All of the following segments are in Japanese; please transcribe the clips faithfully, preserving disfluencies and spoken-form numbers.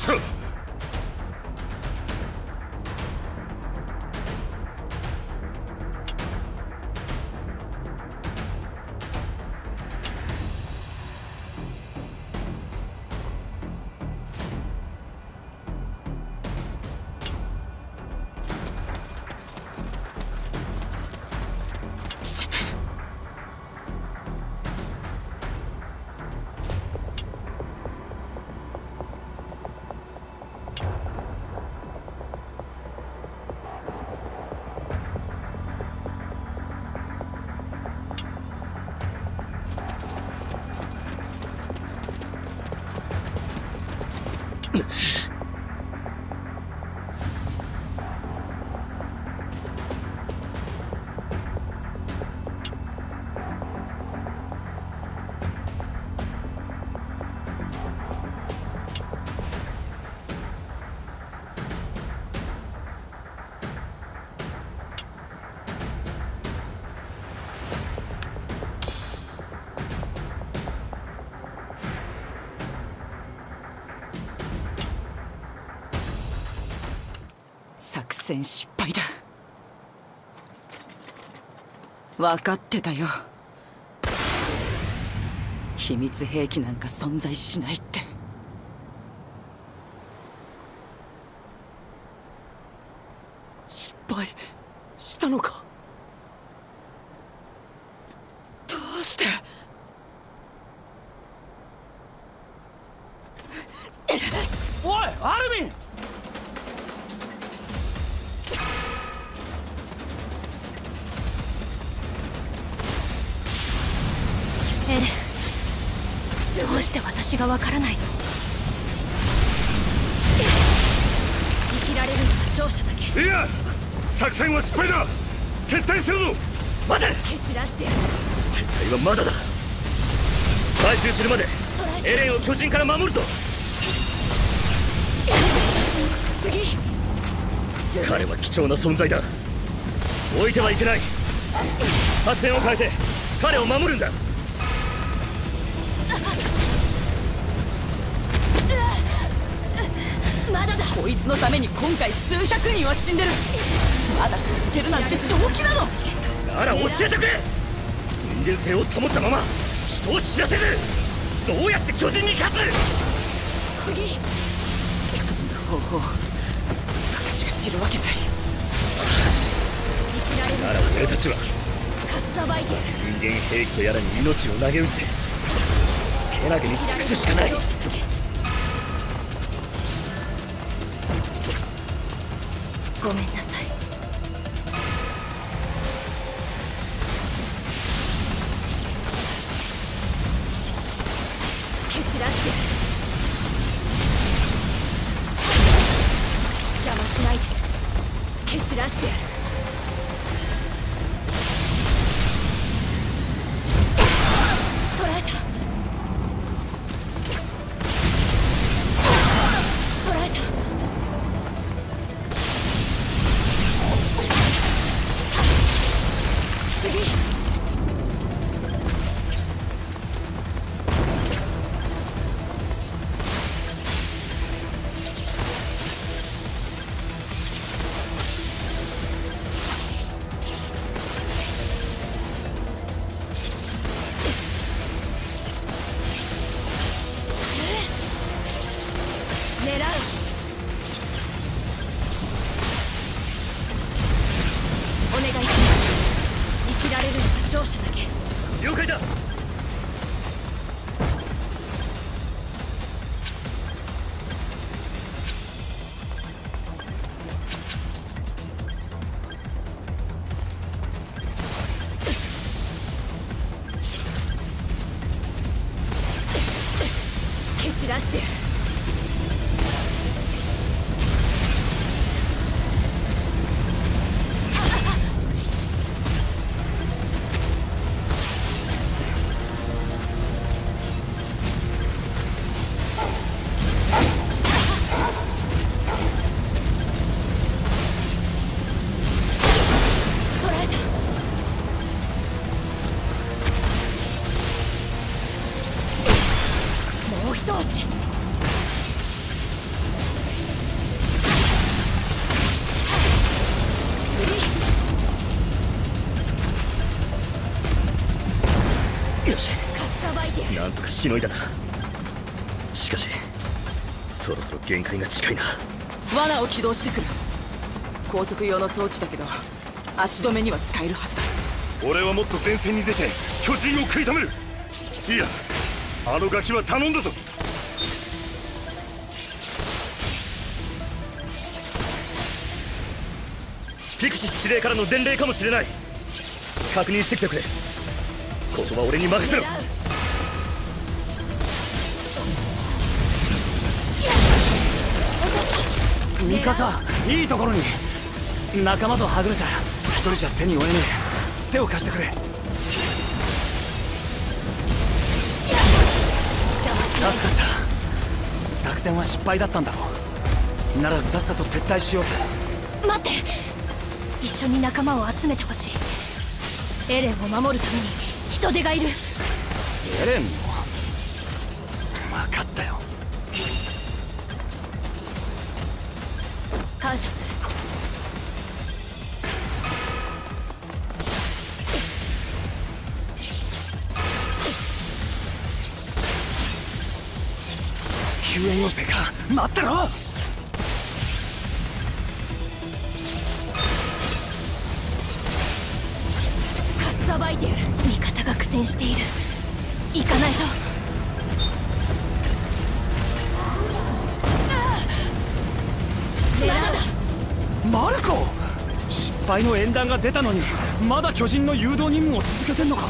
さ。失敗だ。分かってたよ、秘密兵器なんか存在しないって。失敗したのか。どうして。おいアルミン、どうして私がわからないの。生きられるのは勝者だけ。いや、作戦は失敗だ。撤退するぞ。待て。蹴散らしてやる。撤退はまだだ。回収するまでエレンを巨人から守るぞ。次。次彼は貴重な存在だ。置いてはいけない。作戦を変えて彼を守るんだ。まだだ。こいつのために今回数百人は死んでる。まだ続けるなんて正気なのなら教えてくれ。人間性を保ったまま人を知らせず、どうやって巨人に勝つ。次。そんな方法私が知るわけない。なら俺たちは人間兵器とやらに命を投げ打ってけなげに尽くすしかない。ごめんなさい。蹴散らして。邪魔しないで。蹴散らしてやる。捕らえた。しのいだな。しかしそろそろ限界が近いな。罠を起動してくる。高速用の装置だけど足止めには使えるはずだ。俺はもっと前線に出て巨人を食い止める。いや、あのガキは頼んだぞ。ピクシス司令からの伝令かもしれない。確認してきてくれ。ここは俺に任せろ。ミカサ、いいところに。仲間とはぐれた。一人じゃ手に負えねえ。手を貸してくれ。助かった。作戦は失敗だったんだろう。ならさっさと撤退しようぜ。待って、一緒に仲間を集めてほしい。エレンを守るために人手がいる。エレンも分かったよ。感謝する。救援要請か。待ってろ。味方が苦戦している。行かないと。マルコ、失敗の縁談が出たのにまだ巨人の誘導任務を続けてんのか。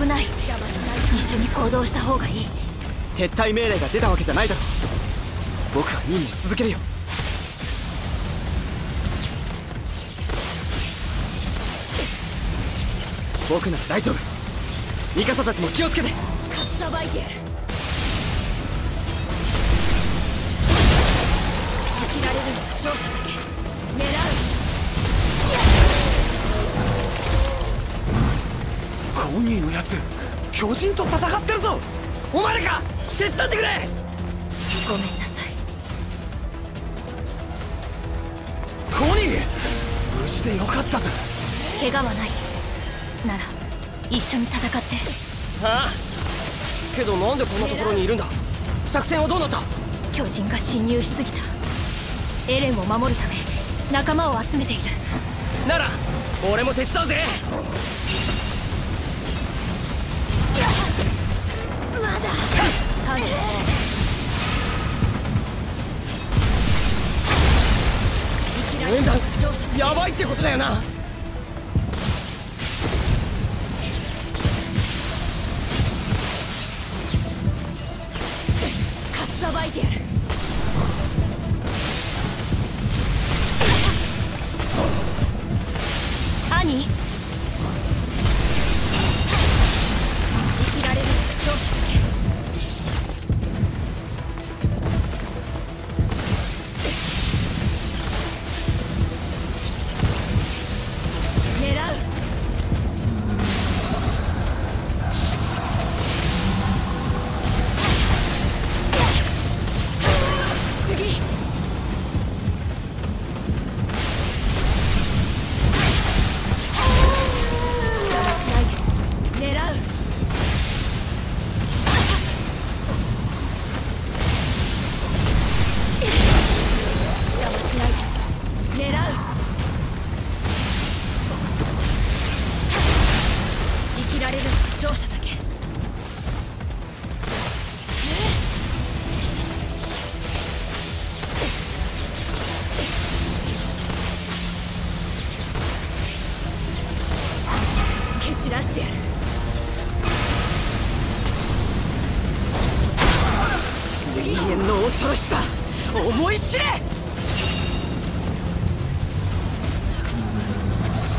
危ない。一緒に行動した方がいい。撤退命令が出たわけじゃないだろ。僕は任務を続けるよ。僕なら大丈夫。ミカサたちも気をつけて。かっさばいてやる。避けられるのは勝者だけ。狙う。コニーのやつ、巨人と戦ってるぞ。お前らか、手伝ってくれ。ごめんなさい。コニー、無事でよかったぜ。怪我はないなら一緒に戦って。ああ、けどなんでこんなところにいるんだ。作戦はどうなった。巨人が侵入しすぎた。エレンを守るため仲間を集めている。なら俺も手伝うぜ。面談やばいってことだよな。かっさばいてやる。兄、撃。散らしてやる。人間の恐ろしさ思い知れ。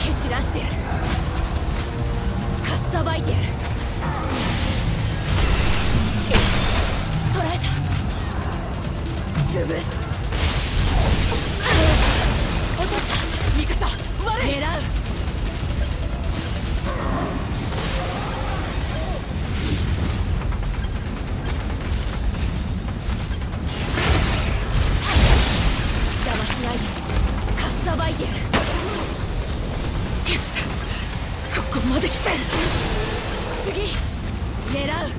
蹴散らしてやる。かっさばいてやる。捕らえた。潰す。落とした。ミカサ、悪い。狙う。ここまで来て。次狙う。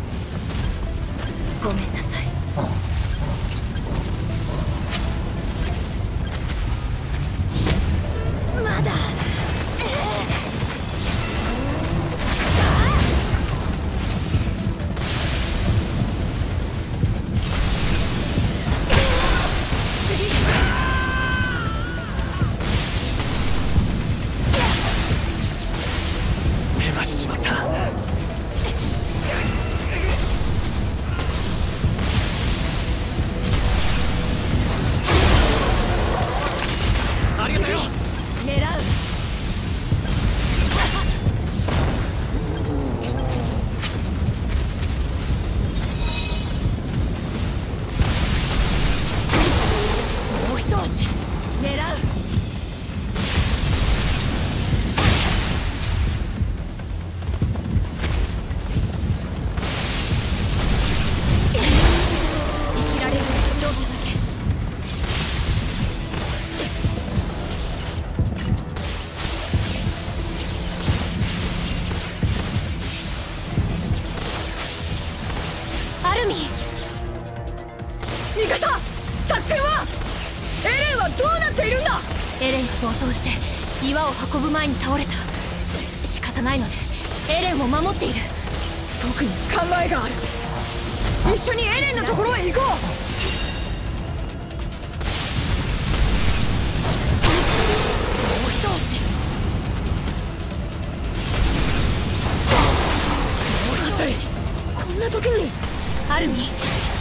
ごめんなさい。まだ、えー、次。しまった。こミカサ、作戦は？エレンはどうなっているんだ。エレンが暴走して岩を運ぶ前に倒れた。仕方ないのでエレンを守っている。僕に考えがある。一緒にエレンのところへ行こう。アルミ、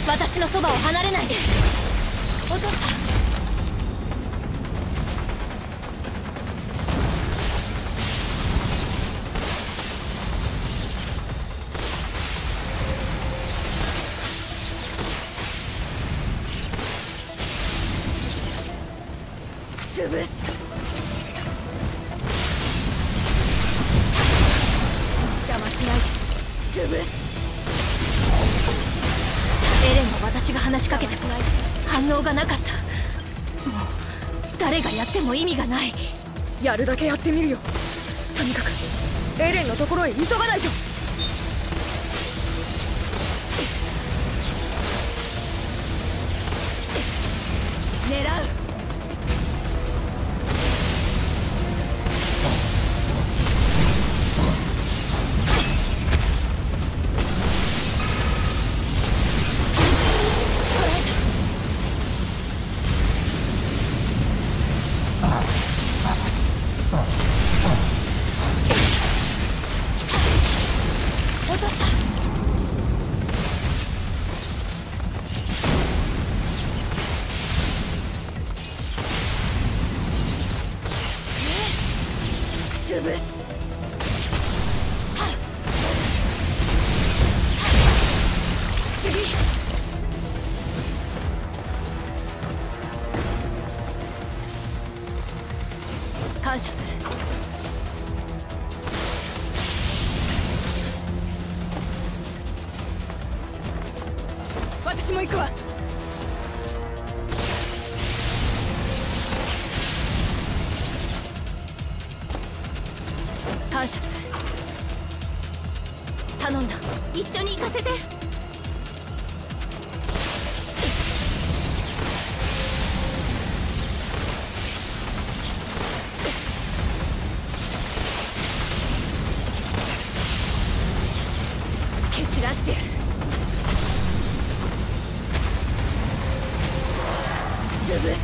私のそばを離れないで。落とした。潰す。邪魔しないで。潰す。エレンは私が話しかけても反応がなかった。もう誰がやっても意味がない。やるだけやってみるよ。とにかくエレンのところへ急がないと。狙う。潰す。次。感謝する。私も行くわ。一緒に行かせて。蹴散らしてやる。潰す。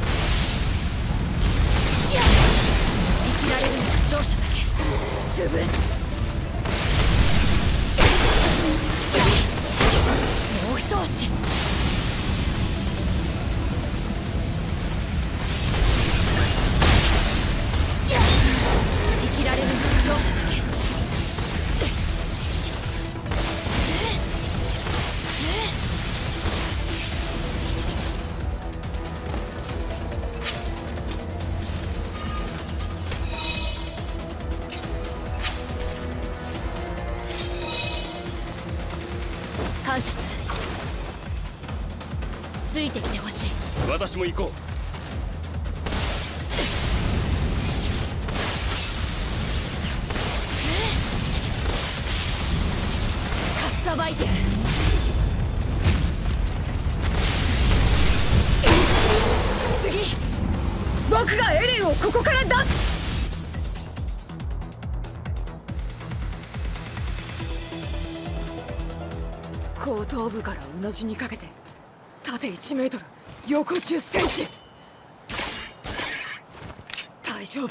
生きられるのは勝者だけ。潰す。感謝する。ついてきてほしい。私も行こう。かっさばいてやる。次、僕がエレンをここから出す。後頭部からうなじにかけて縦いちメートル横じゅっセンチ。大丈夫、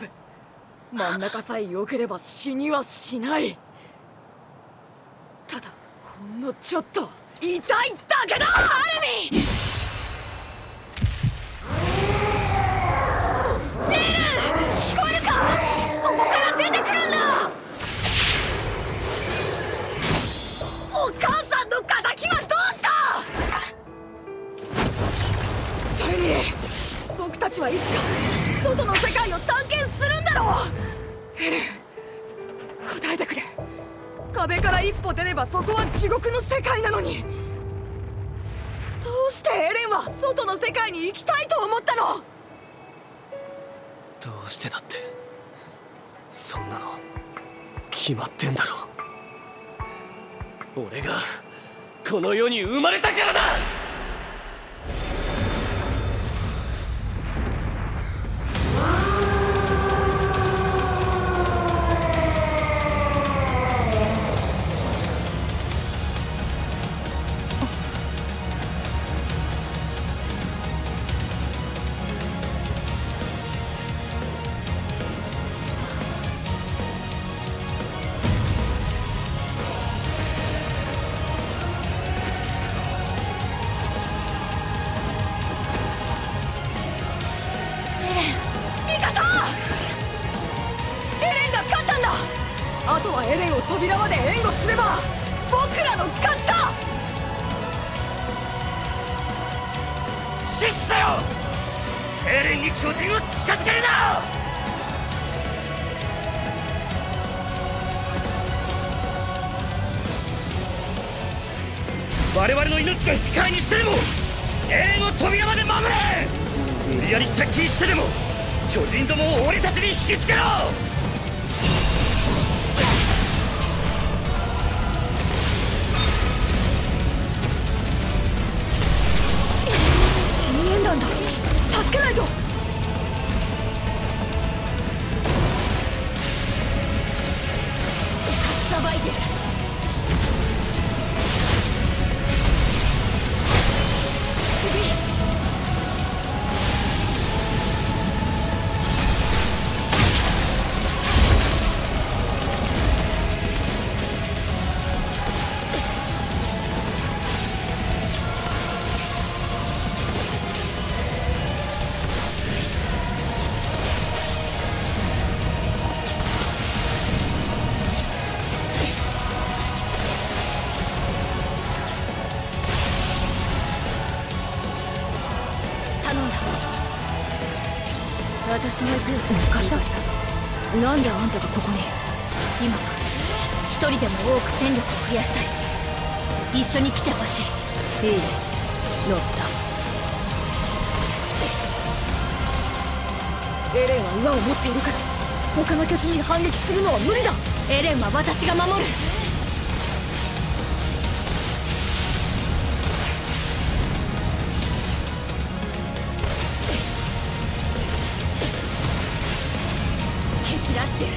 真ん中さえ良ければ死にはしない。ただほんのちょっと痛いだけだ。ハルミ、リル、聞こえるか。ここから出てくるんだ。お母さんの敵はどうした。それに僕たちはいつか外の世界を探検するんだろう。エレン、答えてくれ。壁から一歩出ればそこは地獄の世界なのに、どうしてエレンは外の世界に行きたいと思ったの。どうしてだって、そんなの決まってんだろう。俺がこの世に生まれたからだ。あとはエレンを扉まで援護すれば僕らの勝ちだ。死守せよ。エレンに巨人を近づけるな。我々の命と引き換えにしてでもエレンを扉まで守れ。無理やり接近してでも巨人どもを俺たちに引きつけろ。助けないと。さばいて私も行く。カッサさん、なんであんたがここに。今は一人でも多く戦力を増やしたい。一緒に来てほしい。いい、乗った。エレンは岩を持っているから他の巨人に反撃するのは無理だ。エレンは私が守る。散らしてる。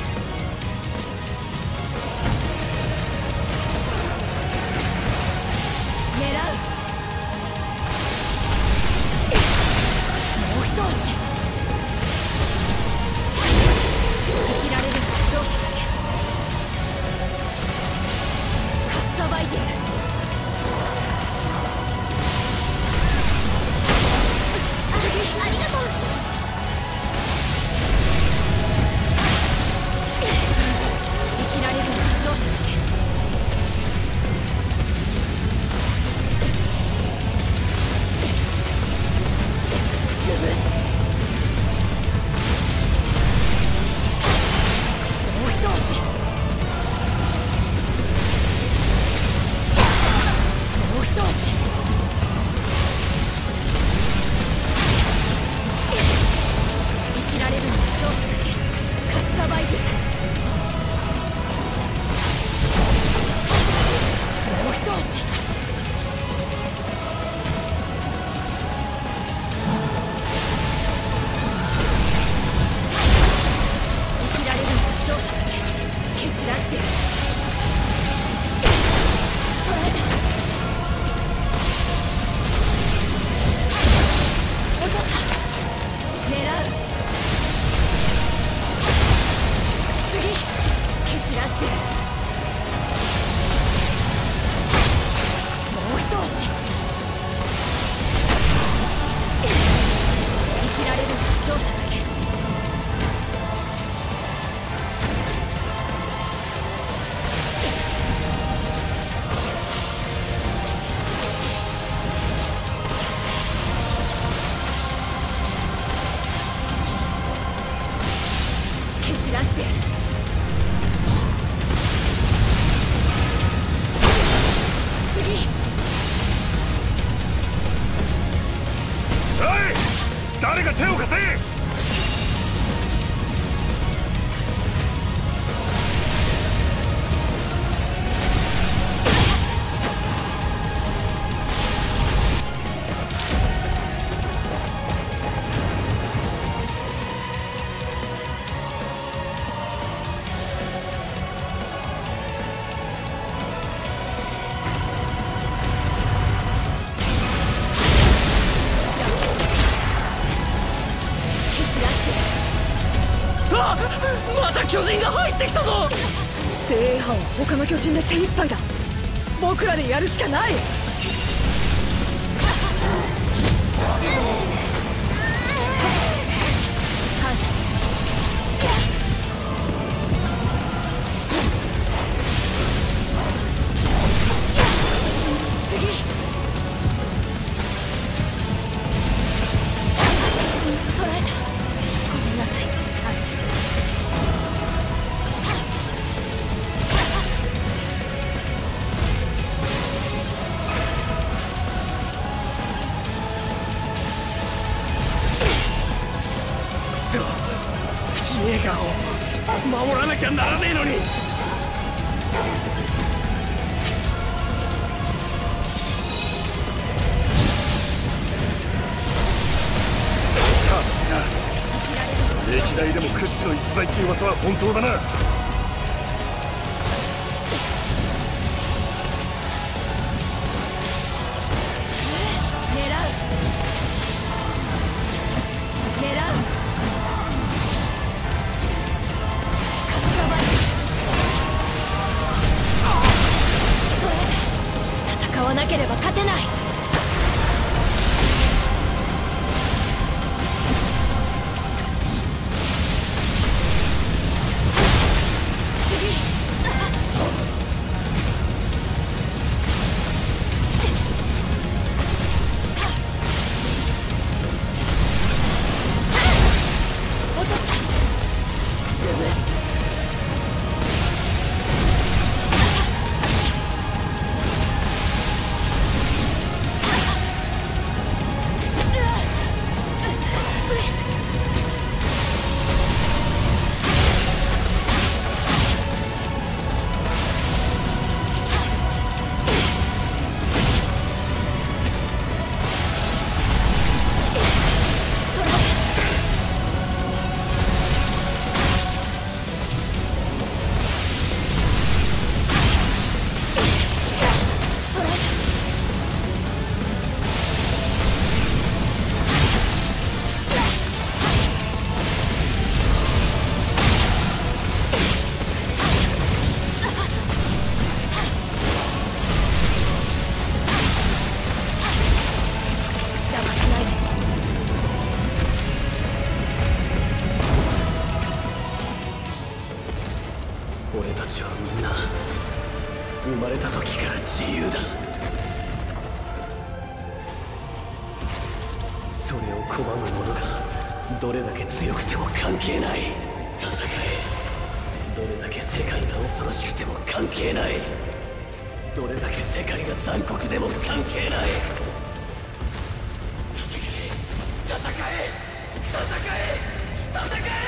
巨人が入ってきたぞ。聖杯は他の巨人で手一杯だ。僕らでやるしかない。本当だな。戦わなければ勝てない。生まれた時から自由だ。それを拒む者がどれだけ強くても関係ない。戦え。どれだけ世界が恐ろしくても関係ない。どれだけ世界が残酷でも関係ない。戦え。戦え。戦え。戦え。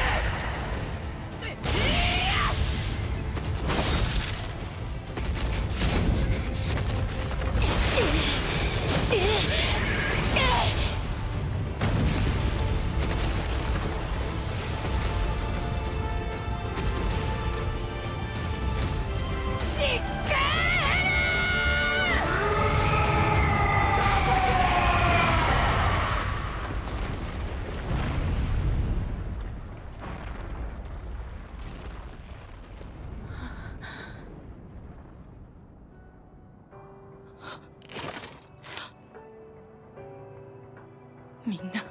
みんな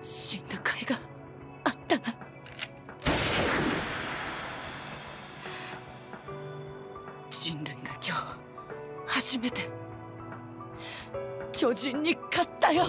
死んだ甲斐があったな。人類が今日初めて巨人に勝ったよ。